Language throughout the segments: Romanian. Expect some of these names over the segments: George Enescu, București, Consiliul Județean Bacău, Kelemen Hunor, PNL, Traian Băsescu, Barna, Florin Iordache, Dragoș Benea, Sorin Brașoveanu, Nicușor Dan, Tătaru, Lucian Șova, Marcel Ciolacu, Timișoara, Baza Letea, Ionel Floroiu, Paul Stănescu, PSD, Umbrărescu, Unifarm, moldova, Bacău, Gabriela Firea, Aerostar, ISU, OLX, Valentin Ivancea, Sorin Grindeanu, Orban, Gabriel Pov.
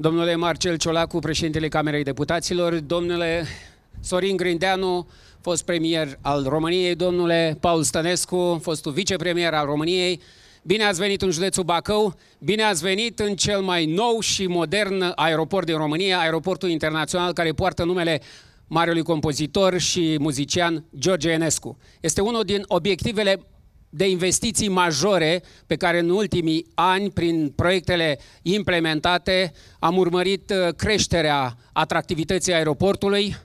Domnule Marcel Ciolacu, președintele Camerei Deputaților, domnule Sorin Grindeanu, fost premier al României, domnule Paul Stănescu, fostul vicepremier al României, bine ați venit în județul Bacău, bine ați venit în cel mai nou și modern aeroport din România, aeroportul internațional care poartă numele marelui compozitor și muzician George Enescu. Este unul din obiectivele de investiții majore pe care în ultimii ani, prin proiectele implementate, am urmărit creșterea atractivității aeroportului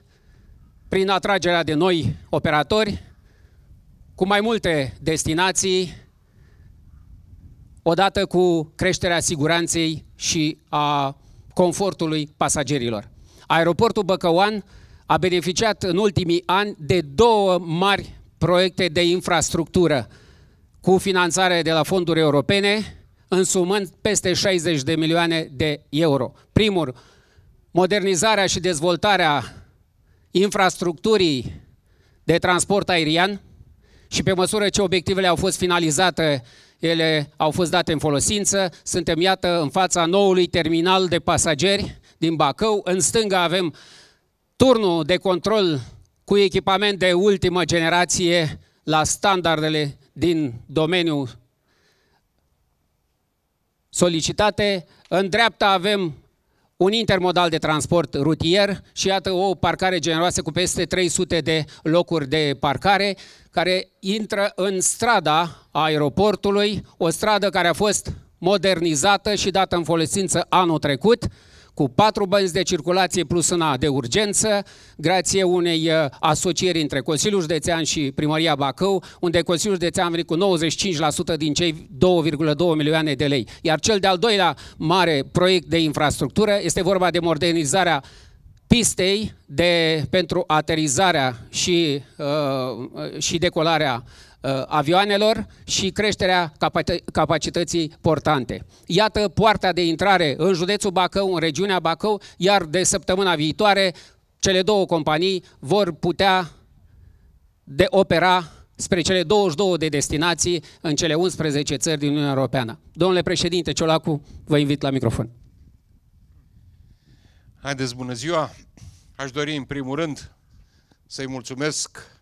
prin atragerea de noi operatori cu mai multe destinații, odată cu creșterea siguranței și a confortului pasagerilor. Aeroportul băcăuan a beneficiat în ultimii ani de două mari proiecte de infrastructură cu finanțare de la fonduri europene, însumând peste 60 de milioane de euro. Primul, modernizarea și dezvoltarea infrastructurii de transport aerian și pe măsură ce obiectivele au fost finalizate, ele au fost date în folosință. Suntem, iată, în fața noului terminal de pasageri din Bacău. În stânga avem turnul de control cu echipament de ultimă generație la standardele din domeniul solicitate. În dreapta avem un intermodal de transport rutier și iată o parcare generoasă cu peste 300 de locuri de parcare care intră în strada aeroportului, o stradă care a fost modernizată și dată în folosință anul trecut, cu 4 benzi de circulație plus una de urgență, grație unei asocieri între Consiliul Județean și Primăria Bacău, unde Consiliul Județean a venit cu 95% din cei 2,2 milioane de lei. Iar cel de-al doilea mare proiect de infrastructură este vorba de modernizarea pistei pentru aterizarea și decolarea avioanelor și creșterea capacității portante. Iată poarta de intrare în județul Bacău, în regiunea Bacău, iar de săptămâna viitoare cele două companii vor putea opera spre cele 22 de destinații în cele 11 țări din Uniunea Europeană. Domnule președinte Ciolacu, vă invit la microfon. Haideți, bună ziua! Aș dori în primul rând să-i mulțumesc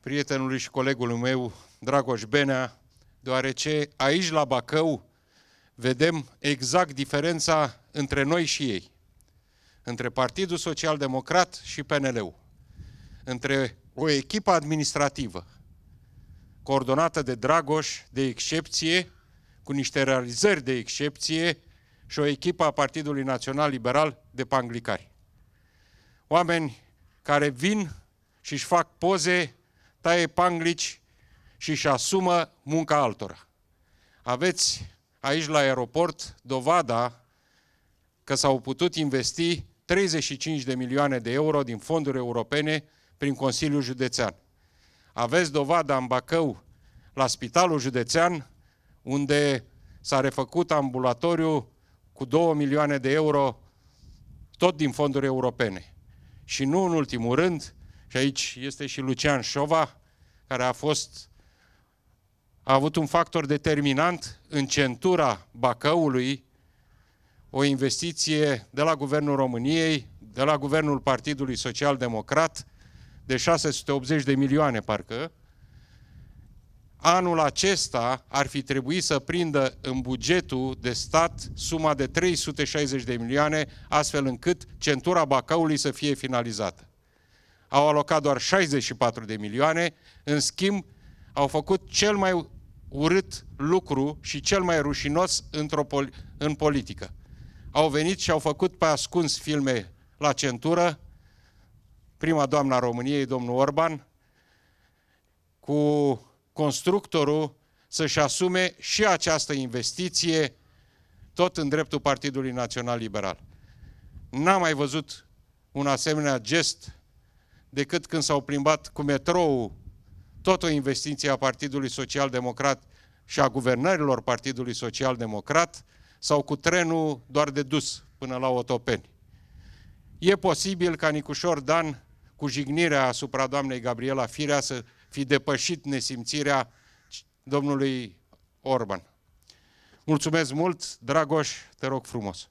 prietenului și colegului meu, Dragoș Benea, deoarece aici, la Bacău, vedem exact diferența între noi și ei, între Partidul Social-Democrat și PNL-ul, între o echipă administrativă, coordonată de Dragoș, de excepție, cu niște realizări de excepție, și o echipă a Partidului Național Liberal de panglicari. Oameni care vin și își fac poze, taie panglici și își asumă munca altora. Aveți aici la aeroport dovada că s-au putut investi 35 de milioane de euro din fonduri europene prin Consiliul Județean. Aveți dovada în Bacău la Spitalul Județean, unde s-a refăcut ambulatoriu cu 2 milioane de euro, tot din fonduri europene. Și nu în ultimul rând, și aici este și Lucian Șova, care a avut un factor determinant în centura Bacăului, o investiție de la Guvernul României, de la Guvernul Partidului Social-Democrat, de 680 de milioane, parcă. Anul acesta ar fi trebuit să prindă în bugetul de stat suma de 360 de milioane, astfel încât centura Bacăului să fie finalizată. Au alocat doar 64 de milioane, în schimb au făcut cel mai urât lucru și cel mai rușinos în politică. Au venit și au făcut pe ascuns filme la centură, prima doamna României, domnul Orban, cu constructorul să-și asume și această investiție tot în dreptul Partidului Național Liberal. N-am mai văzut un asemenea gest decât când s-au plimbat cu metroul, tot o investiție a Partidului Social-Democrat și a guvernărilor Partidului Social-Democrat, sau cu trenul doar de dus până la Otopeni. E posibil ca Nicușor Dan, cu jignirea asupra doamnei Gabriela Firea, să fi depășit nesimțirea domnului Orban. Mulțumesc mult, Dragoș, te rog frumos.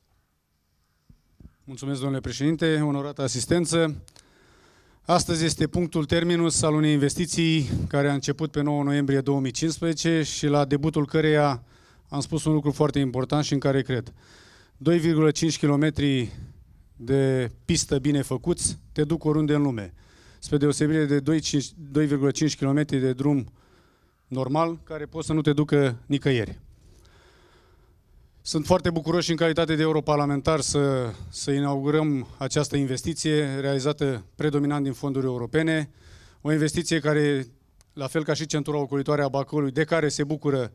Mulțumesc, domnule președinte, onorată asistență. Astăzi este punctul terminus al unei investiții care a început pe 9 noiembrie 2015 și la debutul căreia am spus un lucru foarte important și în care cred. 2,5 km de pistă bine făcuți te duc oriunde în lume, spre deosebire de 2,5 km de drum normal care poate să nu te ducă nicăieri. Sunt foarte bucuroși în calitate de europarlamentar să inaugurăm această investiție realizată predominant din fonduri europene, o investiție care, la fel ca și centura ocolitoare a Bacăului, de care se bucură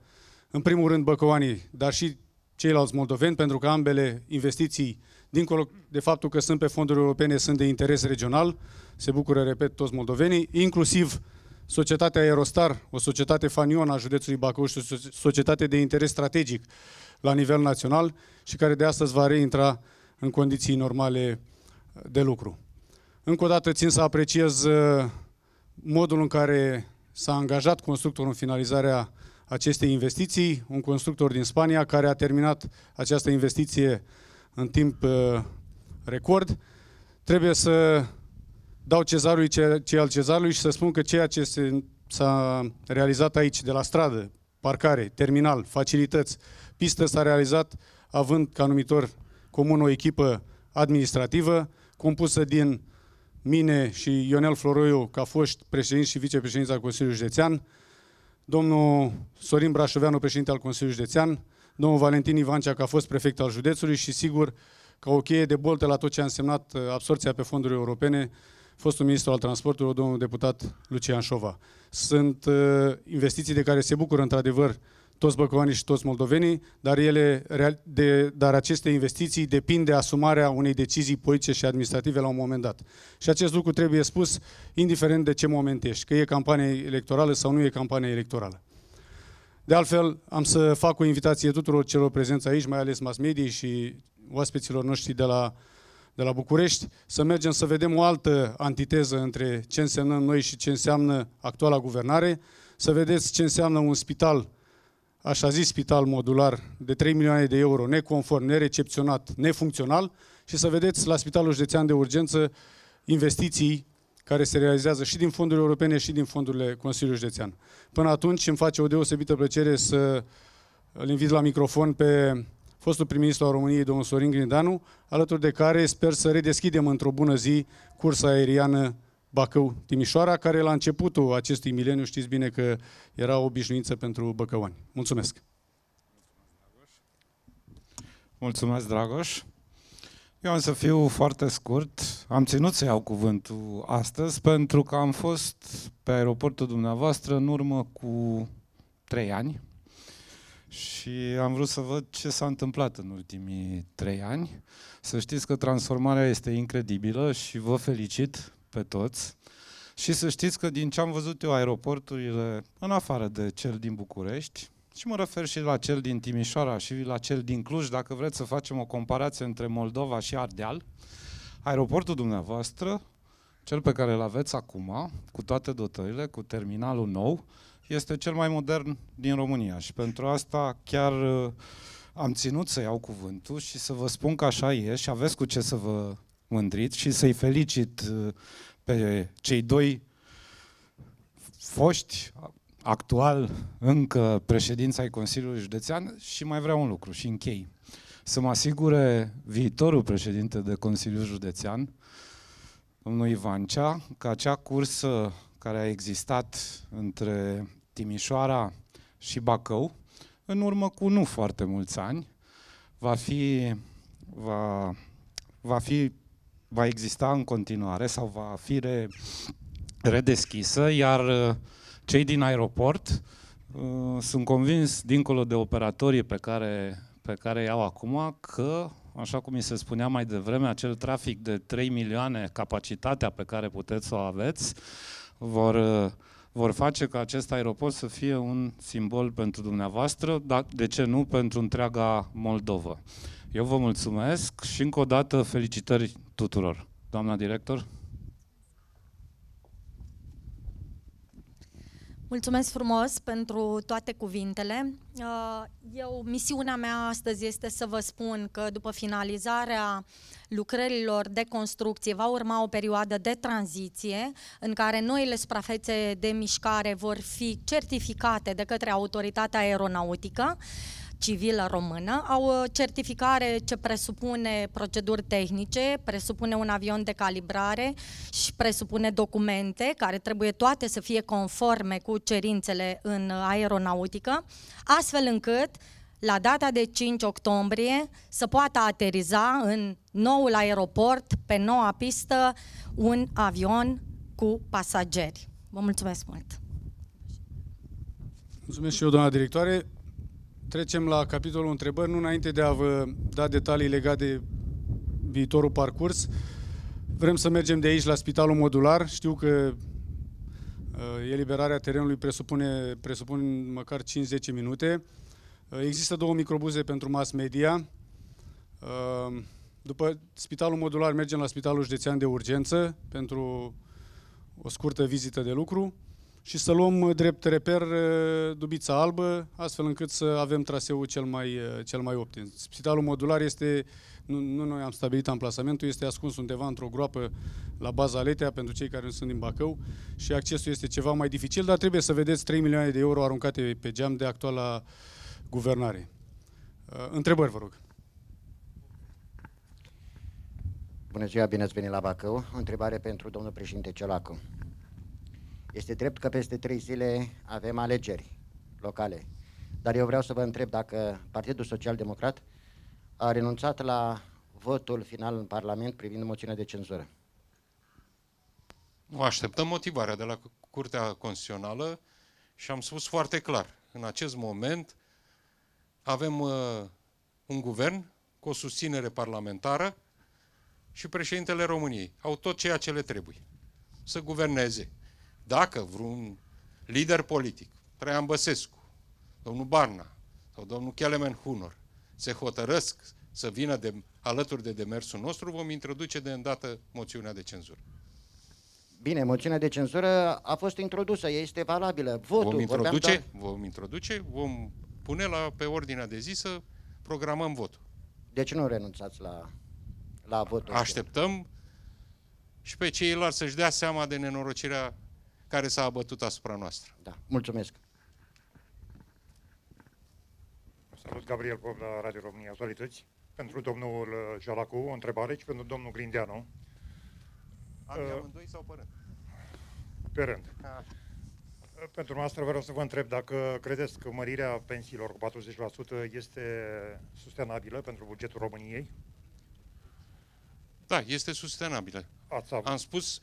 în primul rând băcăoanii, dar și ceilalți moldoveni, pentru că ambele investiții, dincolo de faptul că sunt pe fonduri europene, sunt de interes regional, se bucură, repet, toți moldovenii, inclusiv societatea Aerostar, o societate fanionă a județului Bacău și o societate de interes strategic la nivel național și care de astăzi va reintra în condiții normale de lucru. Încă o dată țin să apreciez modul în care s-a angajat constructorul în finalizarea acestei investiții, un constructor din Spania care a terminat această investiție în timp record. Trebuie să dau cezarului ce al cezarului și să spun că ceea ce s-a realizat aici, de la stradă, parcare, terminal, facilități, pistă, s-a realizat având ca numitor comun o echipă administrativă compusă din mine și Ionel Floroiu, ca fost președinte și vicepreședinte al Consiliului Județean, domnul Sorin Brașoveanu, președinte al Consiliului Județean, domnul Valentin Ivancea, ca fost prefect al județului și, sigur, ca o cheie de boltă la tot ce a însemnat absorția pe fonduri europene, fostul ministru al transportului, domnul deputat Lucian Șova. Sunt investiții de care se bucură, într-adevăr, toți băcăoanii și toți moldovenii, dar aceste investiții depind de asumarea unei decizii politice și administrative la un moment dat. Și acest lucru trebuie spus, indiferent de ce moment ești, că e campanie electorală sau nu e campanie electorală. De altfel, am să fac o invitație tuturor celor prezenți aici, mai ales mass media și oaspeților noștri de la București, să mergem să vedem o altă antiteză între ce însemnăm noi și ce înseamnă actuala guvernare, să vedeți ce înseamnă un spital, așa zis spital modular, de 3 milioane de euro, neconform, nerecepționat, nefuncțional, și să vedeți la Spitalul Județean de Urgență investiții care se realizează și din fondurile europene și din fondurile Consiliului Județean. Până atunci îmi face o deosebită plăcere să îl invit la microfon pe fostul prim-ministru al României, domnul Sorin Grindeanu, alături de care sper să redeschidem într-o bună zi cursa aeriană Bacău-Timișoara, care la începutul acestui mileniu știți bine că era o obișnuință pentru băcăoani. Mulțumesc! Mulțumesc, Dragoș! Eu am să fiu foarte scurt. Am ținut să iau cuvântul astăzi pentru că am fost pe aeroportul dumneavoastră în urmă cu 3 ani și am vrut să văd ce s-a întâmplat în ultimii 3 ani. Să știți că transformarea este incredibilă și vă felicit pe toți. Și să știți că din ce am văzut eu aeroporturile, în afară de cel din București, și mă refer și la cel din Timișoara și la cel din Cluj, dacă vreți să facem o comparație între Moldova și Ardeal, aeroportul dumneavoastră, cel pe care îl aveți acum, cu toate dotările, cu terminalul nou, este cel mai modern din România. Și pentru asta chiar am ținut să iau cuvântul și să vă spun că așa e și aveți cu ce să vă mândriți și să-i felicit pe cei doi foști, actual încă președința ai Consiliului Județean, și mai vreau un lucru și închei. Să mă asigure viitorul președinte de Consiliul Județean, domnul Ivancea, că acea cursă care a existat între Timișoara și Bacău, în urmă cu nu foarte mulți ani, va exista în continuare sau va fi redeschisă, iar cei din aeroport sunt convins, dincolo de operatorii pe care i-au acum, că, așa cum mi se spunea mai devreme, acel trafic de 3 milioane, capacitatea pe care puteți să o aveți, vor face ca acest aeroport să fie un simbol pentru dumneavoastră, dar de ce nu pentru întreaga Moldova. Eu vă mulțumesc și încă o dată felicitări tuturor. Doamna director. Mulțumesc frumos pentru toate cuvintele. Misiunea mea astăzi este să vă spun că după finalizarea lucrărilor de construcție va urma o perioadă de tranziție în care noile suprafețe de mișcare vor fi certificate de către Autoritatea Aeronautică Civilă Română. Au o certificare ce presupune proceduri tehnice, presupune un avion de calibrare și presupune documente care trebuie toate să fie conforme cu cerințele în aeronautică, astfel încât la data de 5 octombrie să poată ateriza în noul aeroport, pe noua pistă, un avion cu pasageri. Vă mulțumesc mult! Mulțumesc și eu, doamna directoare. Trecem la capitolul întrebări, nu înainte de a vă da detalii legate de viitorul parcurs. Vrem să mergem de aici la Spitalul Modular. Știu că eliberarea terenului presupune măcar 5-10 minute. Există două microbuze pentru mass media. După Spitalul Modular mergem la Spitalul Județean de Urgență pentru o scurtă vizită de lucru și să luăm drept reper Dubița Albă, astfel încât să avem traseul cel mai optim. Spitalul Modular este, nu noi am stabilit amplasamentul, este ascuns undeva într-o groapă la Baza Letea, pentru cei care nu sunt din Bacău, și accesul este ceva mai dificil, dar trebuie să vedeți 3 milioane de euro aruncate pe geam de actuala guvernare. Întrebări, vă rog. Bună ziua, bine ați venit la Bacău. O întrebare pentru domnul președinte Ciolacu. Este drept că peste 3 zile avem alegeri locale, dar eu vreau să vă întreb dacă Partidul Social-Democrat a renunțat la votul final în Parlament privind moțiunea de cenzură. Așteptăm motivarea de la Curtea Constituțională și am spus foarte clar, în acest moment avem un guvern cu o susținere parlamentară și președintele României au tot ceea ce le trebuie să guverneze. Dacă vreun lider politic, Traian Băsescu, domnul Barna sau domnul Kelemen Hunor, se hotărăsc să vină alături de demersul nostru, vom introduce de îndată moțiunea de cenzură. Bine, moțiunea de cenzură a fost introdusă, este valabilă. Votul, vom pune pe ordinea de zi să programăm votul. Deci nu renunțați la votul? Așteptăm și pe ceilalți să-și dea seama de nenorocirea care s-a abătut asupra noastră. Da, mulțumesc. Salut, Gabriel Pov la Radio România Actualități. Pentru domnul Ciolacu, o întrebare, și pentru domnul Grindeanu. Amândoi sau pe rând? Pe rând. Pentru noastră vreau să vă întreb dacă credeți că mărirea pensiilor cu 40% este sustenabilă pentru bugetul României? Da, este sustenabilă. Am spus,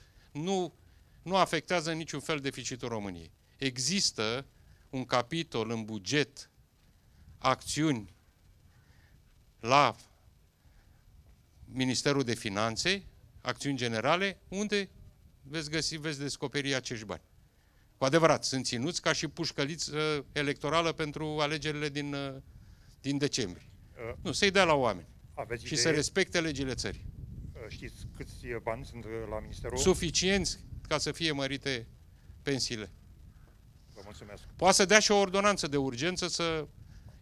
nu afectează în niciun fel deficitul României. Există un capitol în buget, acțiuni la Ministerul de Finanțe, acțiuni generale, unde veți descoperi acești bani. Cu adevărat, sunt ținuți ca și pușcăliță electorală pentru alegerile din decembrie. Nu, să-i dea la oameni și să respecte legile țării. Știți câți bani sunt la Ministerul? Suficienți ca să fie mărite pensiile. Vă mulțumesc. Poate să dea și o ordonanță de urgență să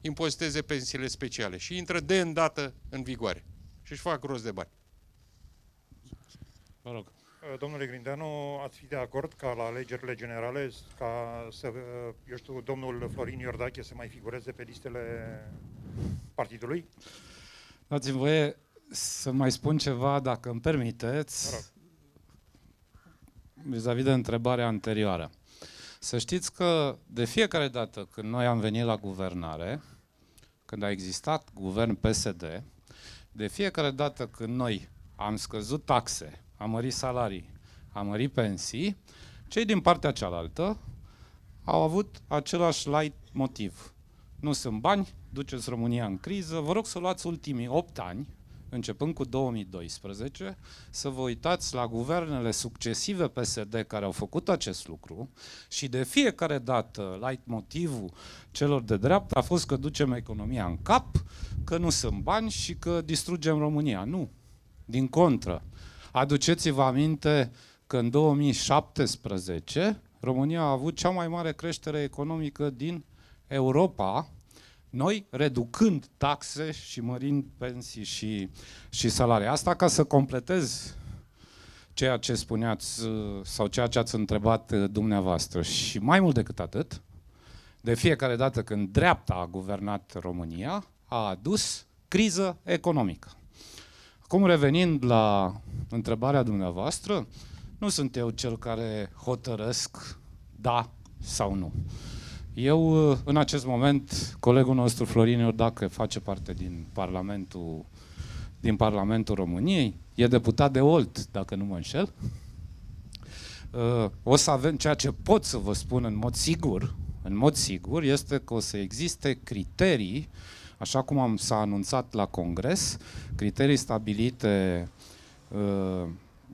impoziteze pensiile speciale și intră de îndată în vigoare și își fac rost de bani. Vă rog. Domnule Grindeanu, ați fi de acord ca la alegerile generale, ca să, eu știu, domnul Florin Iordache să mai figureze pe listele partidului? Dați-mi voie să mai spun ceva, dacă îmi permiteți. Vă rog. Vis-a-vis de întrebarea anterioară. Să știți că de fiecare dată când noi am venit la guvernare, când a existat guvern PSD, de fiecare dată când noi am scăzut taxe, am mărit salarii, am mărit pensii, cei din partea cealaltă au avut același light motiv. Nu sunt bani, duceți România în criză, vă rog să luați ultimii 8 ani, începând cu 2012, să vă uitați la guvernele succesive PSD care au făcut acest lucru și de fiecare dată leitmotivul celor de dreapta a fost că ducem economia în cap, că nu sunt bani și că distrugem România. Nu, din contră. Aduceți-vă aminte că în 2017 România a avut cea mai mare creștere economică din Europa, noi reducând taxe și mărind pensii și salarii. Asta ca să completez ceea ce spuneați sau ceea ce ați întrebat dumneavoastră. Și mai mult decât atât, de fiecare dată când dreapta a guvernat România, a adus criză economică. Acum, revenind la întrebarea dumneavoastră, nu sunt eu cel care hotărăsc da sau nu. Eu, în acest moment, colegul nostru Florin Iordache face parte din Parlamentul României, e deputat de Olt, dacă nu mă înșel. O să avem, ceea ce pot să vă spun în mod sigur, este că o să existe criterii, așa cum s-a anunțat la Congres, criterii stabilite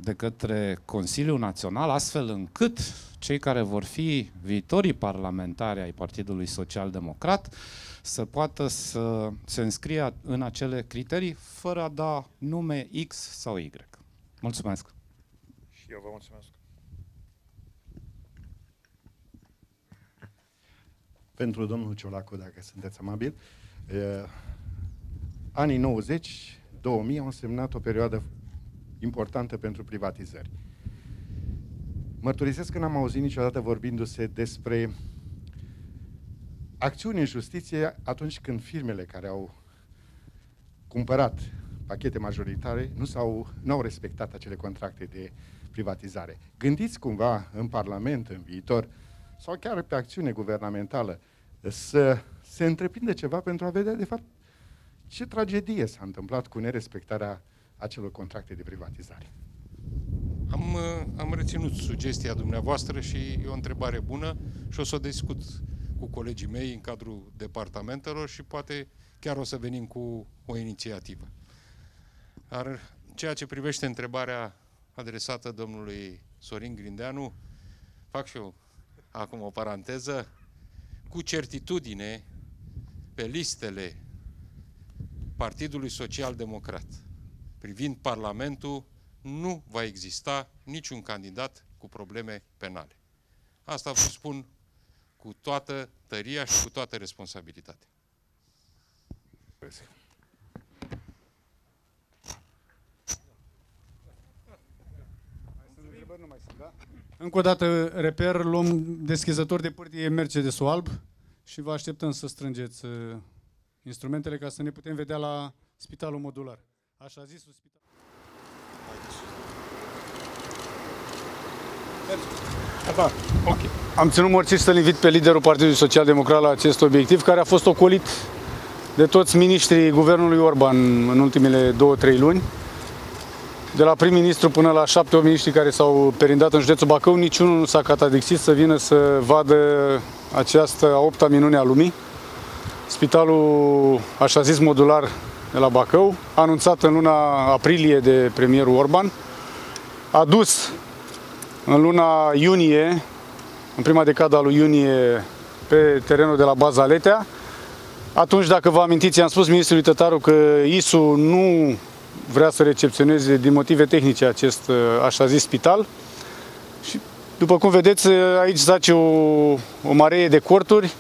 de către Consiliul Național, astfel încât cei care vor fi viitorii parlamentari ai Partidului Social-Democrat să poată să se înscrie în acele criterii fără a da nume X sau Y. Mulțumesc! Și eu vă mulțumesc! Pentru domnul Ciolacu, dacă sunteți amabil, anii 90, 2000 au însemnat o perioadă importantă pentru privatizări. Mărturisesc că n-am auzit niciodată vorbindu-se despre acțiuni în justiție atunci când firmele care au cumpărat pachete majoritare nu au respectat acele contracte de privatizare. Gândiți cumva în Parlament, în viitor, sau chiar pe acțiune guvernamentală, să se întreprindă ceva pentru a vedea, de fapt, ce tragedie s-a întâmplat cu nerespectarea acelor contracte de privatizare. Am reținut sugestia dumneavoastră și e o întrebare bună și o să o discut cu colegii mei în cadrul departamentelor și poate chiar o să venim cu o inițiativă. Dar ceea ce privește întrebarea adresată domnului Sorin Grindeanu, fac și eu acum o paranteză, cu certitudine pe listele Partidului Social-Democrat privind Parlamentul nu va exista niciun candidat cu probleme penale. Asta vă spun cu toată tăria și cu toată responsabilitatea. Încă o dată, reper, luăm deschizător de pârtie Mercedes-ul alb și vă așteptăm să strângeți instrumentele ca să ne putem vedea la Spitalul Modular. Așa zisul spital. Da, okay. Am ținut morții să-l invit pe liderul Partidului Social-Democrat la acest obiectiv, care a fost ocolit de toți miniștrii guvernului Orban în ultimele 2-3 luni. De la prim-ministru până la 7-8 miniștri care s-au perindat în județul Bacău, niciunul nu s-a catadixit să vină să vadă această a 8-a minune a lumii. Spitalul, așa zis, modular de la Bacău, anunțat în luna aprilie de premierul Orban, adus în luna iunie, în prima decadă a lui iunie, pe terenul de la Baza Letea. Atunci, dacă vă amintiți, i-am spus ministrului Tătaru că ISU nu vrea să recepționeze din motive tehnice acest, așa zis, spital. Și, după cum vedeți, aici zace o mare de corturi,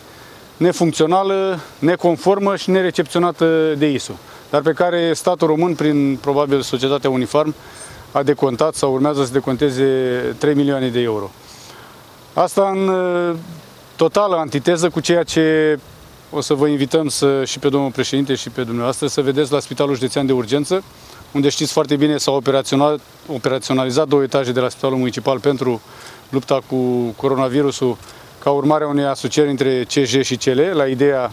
nefuncțională, neconformă și nerecepționată de ISU, dar pe care statul român, prin probabil societatea Unifarm, a decontat sau urmează să deconteze 3 milioane de euro. Asta în totală antiteză cu ceea ce o să vă invităm și pe domnul președinte și pe dumneavoastră să vedeți la Spitalul Județean de Urgență, unde știți foarte bine s-au operaționalizat 2 etaje de la Spitalul Municipal pentru lupta cu coronavirusul, ca urmare a unei asocieri între CJ și CL, la ideea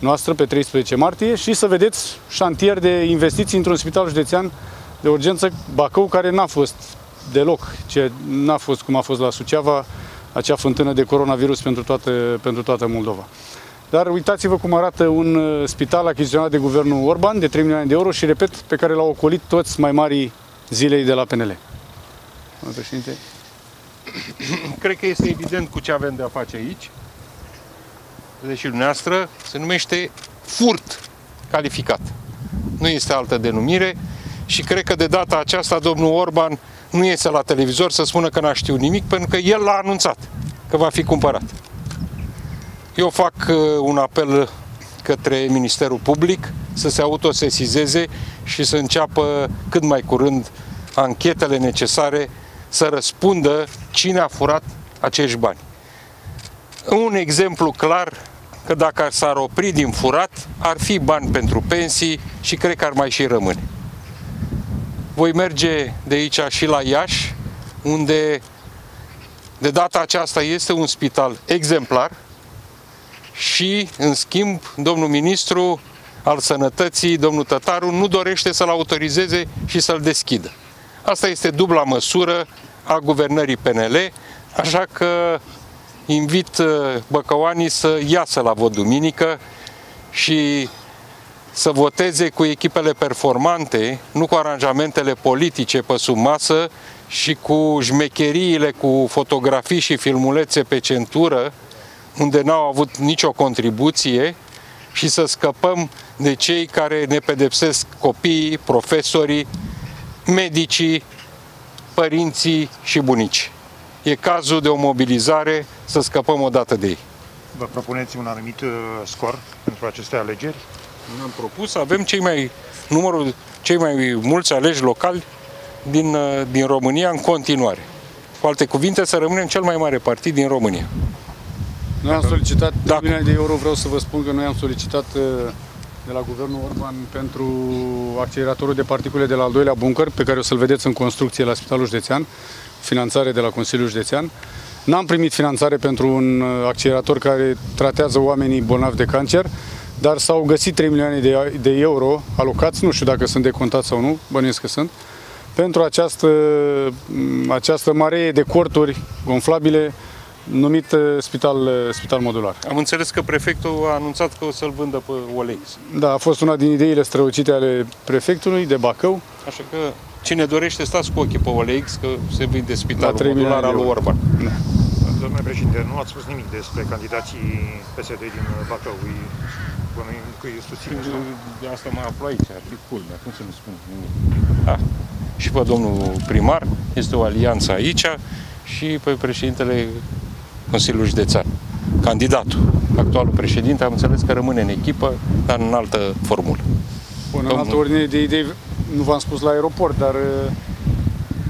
noastră, pe 13 martie, și să vedeți șantier de investiții într-un spital județean de urgență Bacău, care n-a fost deloc, n-a fost cum a fost la Suceava, acea fântână de coronavirus pentru toată Moldova. Dar uitați-vă cum arată un spital achiziționat de guvernul Orban, de 3 milioane de euro și, repet, pe care l-au ocolit toți mai marii zilei de la PNL. Domnule președinte. Cred că este evident cu ce avem de-a face aici, deși dumneavoastră, se numește furt calificat. Nu este altă denumire și cred că de data aceasta domnul Orban nu iese la televizor să spună că n-a știut nimic, pentru că el l-a anunțat. că va fi cumpărat. Eu fac un apel către Ministerul Public să se autosesizeze și să înceapă cât mai curând anchetele necesare să răspundă cine a furat acești bani. Un exemplu clar că dacă s-ar opri din furat, ar fi bani pentru pensii și cred că ar mai și rămâne. Voi merge de aici și la Iași, unde de data aceasta este un spital exemplar și, în schimb, domnul ministru al Sănătății, domnul Tătaru, nu dorește să-l autorizeze și să-l deschidă. Asta este dubla măsură a guvernării PNL, așa că invit băcăoanii să iasă la vot duminică și să voteze cu echipele performante, nu cu aranjamentele politice pe sub masă și cu șmecheriile, cu fotografii și filmulețe pe centură, unde n-au avut nicio contribuție, și să scăpăm de cei care ne pedepsesc copiii, profesorii, medicii, părinții și bunicii. E cazul de o mobilizare, să scăpăm odată de ei. Vă propuneți un anumit scor pentru aceste alegeri? Ne-am propus să avem cei mai mulți aleși locali din România în continuare. Cu alte cuvinte, să rămânem cel mai mare partid din România. Noi am solicitat, terminarea de euro, vreau să vă spun că noi am solicitat de la guvernul Orban pentru acceleratorul de particule de la al doilea bunker, pe care o să-l vedeți în construcție la Spitalul Județean, finanțare de la Consiliul Județean. N-am primit finanțare pentru un accelerator care tratează oamenii bolnavi de cancer, dar s-au găsit 3 milioane de euro alocați, nu știu dacă sunt decontați sau nu, bănuiesc că sunt, pentru această mare de corturi gonflabile numit spital modular. Am înțeles că prefectul a anunțat că o să-l vândă pe OLX. Da, a fost una din ideile strălucite ale prefectului de Bacău. Așa că cine dorește, stați cu ochii pe OLX, că se vinde spitalul modular al lui Orban. Da. Domnule președinte, nu ați spus nimic despre candidații PSD din Bacău. Îi susține asta? De asta mă aflu aici, ar fi culmea, cum să nu spun nimic. Da. Și pe domnul primar, este o alianță aici, și pe președintele Consiliul Județean. Candidatul, actualul președinte, am înțeles că rămâne în echipă, dar în altă formulă. Bun, în altă ordine de idei, nu v-am spus la aeroport, dar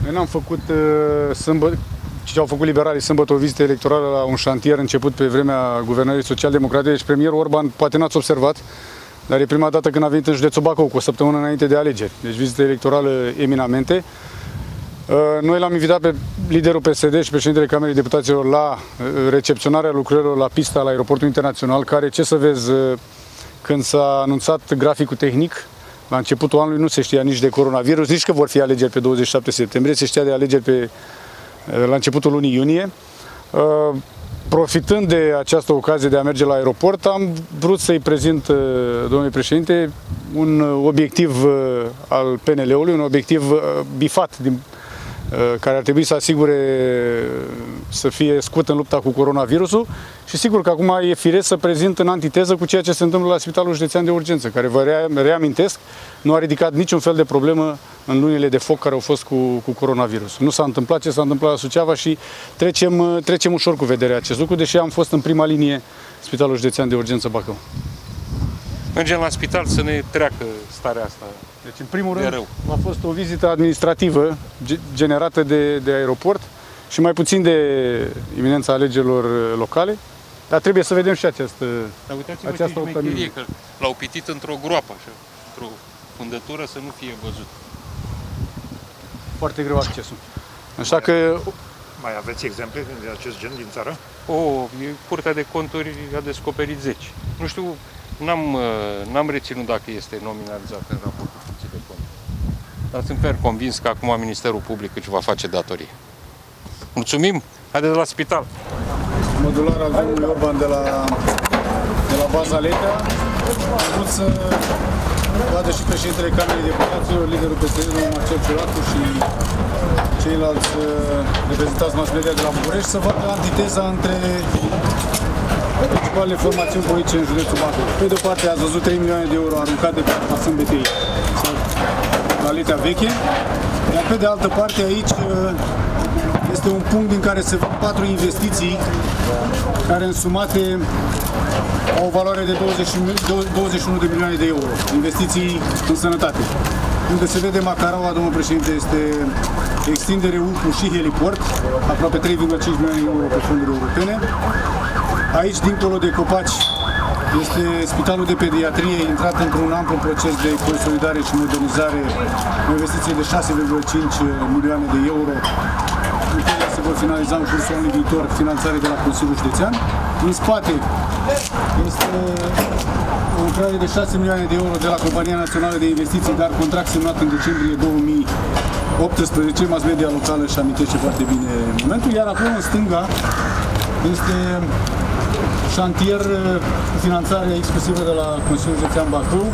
noi n-am făcut sâmbătă, ci au făcut liberalii sâmbătă o vizită electorală la un șantier început pe vremea guvernării social-democrate. Deci premierul Orban, poate n-ați observat, dar e prima dată când a venit în județul Bacău, cu o săptămână înainte de alegeri. Deci vizită electorală eminamente. Noi l-am invitat pe liderul PSD și președintele Camerei Deputaților la recepționarea lucrărilor la pista la aeroportul internațional, care, ce să vezi, când s-a anunțat graficul tehnic, la începutul anului nu se știa nici de coronavirus, nici că vor fi alegeri pe 27 septembrie, se știa de alegeri la începutul lunii iunie. Profitând de această ocazie de a merge la aeroport, am vrut să-i prezint, domnule președinte, un obiectiv al PNL-ului, un obiectiv bifat din care ar trebui să asigure să fie scut în lupta cu coronavirusul și sigur că acum e firesc să prezint în antiteză cu ceea ce se întâmplă la Spitalul Județean de Urgență, care, vă reamintesc, nu a ridicat niciun fel de problemă în lunile de foc care au fost cu coronavirusul. Nu s-a întâmplat ce s-a întâmplat la Suceava și trecem ușor cu vederea acest lucru, deși am fost în prima linie Spitalul Județean de Urgență Bacău. Mergem la spital să ne treacă starea asta. Deci, în primul rând, a fost o vizită administrativă generată de aeroport și mai puțin de iminența alegerilor locale, dar trebuie să vedem și această optămire. L-au pitit într-o groapă, într-o fundătură, să nu fie văzut. Foarte greu accesul. Așa că... Mai aveți exemple de acest gen din țară? Curtea de Conturi a descoperit 10. Nu știu... N-am reținut dacă este nominalizat în raportul Curții de Conturi. Dar sunt fer convins că acum Ministerul Public își va face datorie. Mulțumim! Haideți la spital! Modular al domnului Orban de la Baza Letea. Am vrut să vadă și președintele Camerei Deputaților, liderul PSD-ului Marcel Ciolacu și ceilalți reprezentanți mass media de la București, să vadă antiteza între principalele formațiuni politice în județul Bacău. Pe de-o parte, ați văzut 3 milioane de euro aruncate pe ASMBTI sau la Letea veche, dar pe de altă parte aici este un punct din care se fac 4 investiții care însumate au o valoare de 21 de milioane de euro. Investiții în sănătate. Unde se vede Macaraua, domnul președinte, este extindere UPU și heliport, aproape 3,5 milioane de euro pe fonduri europene. Aici, dincolo de copaci, este spitalul de pediatrie, intrat într-un amplu proces de consolidare și modernizare, o investiție de 6,5 milioane de euro, în care se vor finaliza în cursul anului viitor finanțare de la Consiliul Județean. În spate este o lucrare de 6 milioane de euro de la Compania Națională de Investiții, dar contract semnat în decembrie 2018, mass media locală și amintește foarte bine momentul, iar acolo în stânga este șantier cu finanțare exclusivă de la Consiliul Județean Bacău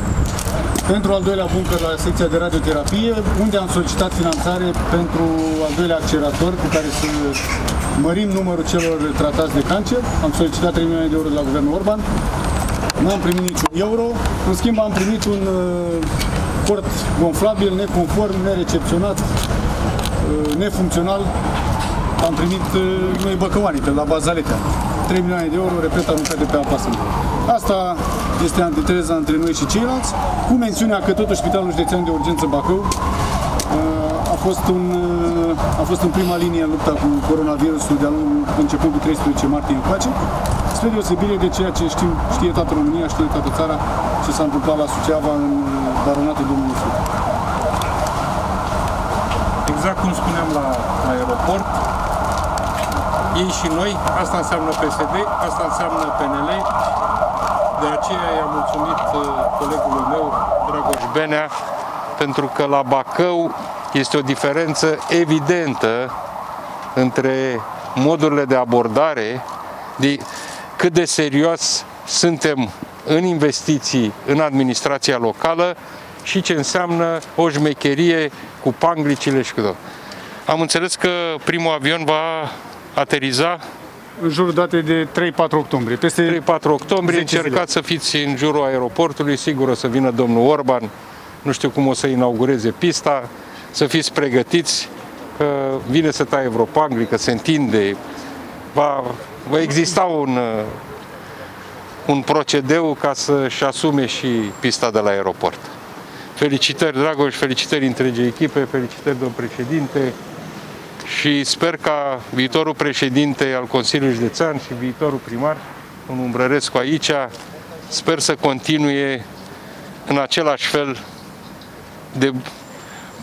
pentru al doilea bunker la secția de radioterapie, unde am solicitat finanțare pentru al doilea accelerator cu care să mărim numărul celor tratați de cancer. Am solicitat 3 milioane de euro de la guvernul Orban. Nu am primit niciun euro. În schimb, am primit un cort gonflabil, neconform, nerecepționat, nefuncțional. Am primit noi băcăoani de la Baza Letea. 3 milioane de euro, repet, aruncate pe apa sâmbătă. Asta este antiteza între noi și ceilalți, cu mențiunea că totuși Spitalul Județean de Urgență Bacău a fost în prima linie în lupta cu coronavirusul de-a lungul începând cu 13 martie încoace, spre deosebire de ceea ce știe toată România, știe toată țara, ce s-a întâmplat la Suceava în baronatul Domnului Sud. Exact cum spuneam la aeroport, ei și noi, asta înseamnă PSD, asta înseamnă PNL, de aceea i-am mulțumit colegului meu, Dragoș Benea, pentru că la Bacău este o diferență evidentă între modurile de abordare, de cât de serios suntem în investiții în administrația locală și ce înseamnă o șmecherie cu panglicile și cu tot. Am înțeles că primul avion va ateriza în jurul datei de 3-4 octombrie. Peste 3-4 octombrie încercați să fiți în jurul aeroportului, sigur o să vină domnul Orban, nu știu cum o să inaugureze pista, să fiți pregătiți, că vine să taie vreo panglică, se întinde, va exista un procedeu ca să-și asume și pista de la aeroport. Felicitări, Dragoș, felicitări întregii echipe, felicitări, domn președinte, și sper ca viitorul președinte al Consiliului Județean și viitorul primar, domnul Umbrărescu aici, sper să continue în același fel de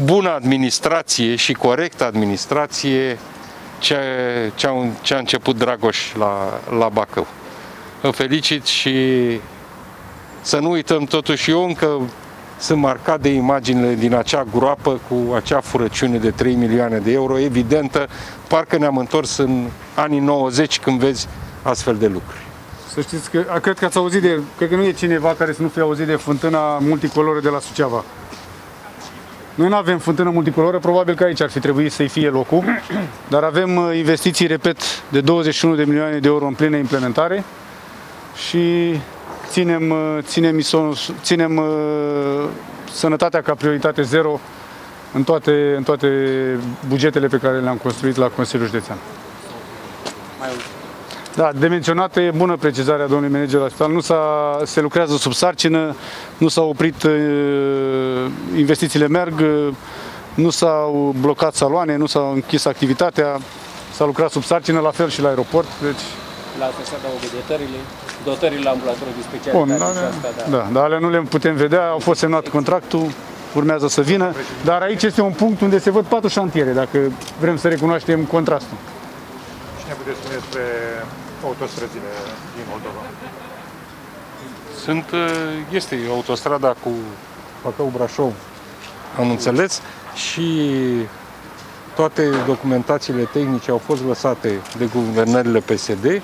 bună administrație și corectă administrație ce a început Dragoș la Bacău. Vă felicit și să nu uităm totuși, eu încă sunt marcat de imaginile din acea groapă cu acea furăciune de 3 milioane de euro, evidentă, parcă ne-am întors în anii 90 când vezi astfel de lucruri. Să știți că, cred că ați auzit de, cred că nu e cineva care să nu fie auzit de fântâna multicoloră de la Suceava. Noi nu avem fântână multicoloră, probabil că aici ar fi trebuit să-i fie locul, dar avem investiții, repet, de 21 de milioane de euro în plină implementare și ținem sănătatea ca prioritate zero în toate bugetele pe care le-am construit la Consiliul Județean. Da, de menționat e bună precizarea domnului manager la spital. Se lucrează sub sarcină, nu s-au oprit, investițiile merg, nu s-au blocat saloane, nu s-au închis activitatea, s-a lucrat sub sarcină, la fel și la aeroport. Deci... La asta se adaugă dotările la ambulatorul de specialitate. Bun, dar alea nu le putem vedea, au fost semnat contractul, urmează să vină, dar aici este un punct unde se văd 4 șantiere, dacă vrem să recunoaștem contrastul. Și ne puteți spune despre autostrăzile din Moldova? Este autostrada cu Bacău-Brașov, am înțeles, și toate documentațiile tehnice au fost lăsate de guvernările PSD.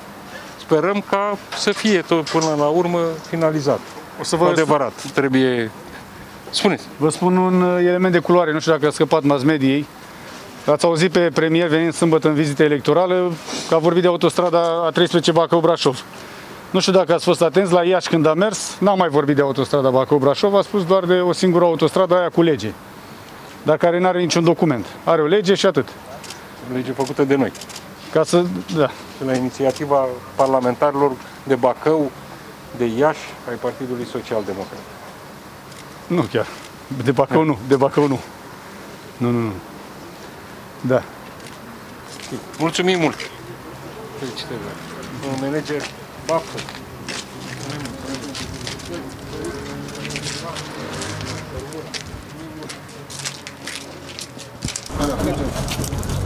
Sperăm ca să fie tot până la urmă finalizat. Adevărat, trebuie... Spuneți! Vă spun un element de culoare, nu știu dacă a scăpat mass-mediei. Ați auzit pe premier venind sâmbătă în vizită electorală că a vorbit de autostrada A13 Bacău-Brașov. Nu știu dacă ați fost atenți, la Iași când a mers, n-a mai vorbit de autostrada Bacău-Brașov, a spus doar de o singură autostradă, aia cu lege, dar care nu are niciun document. Are o lege și atât. lege făcută de noi. Ca să, da. La inițiativa parlamentarilor de Bacău, de Iași, ai Partidului Social-Democrat. Nu chiar. De Bacău nu. De Bacău nu. Nu, nu, nu. Da. Mulțumim mult! Felicitări! Un manager baftă! Da, da, da.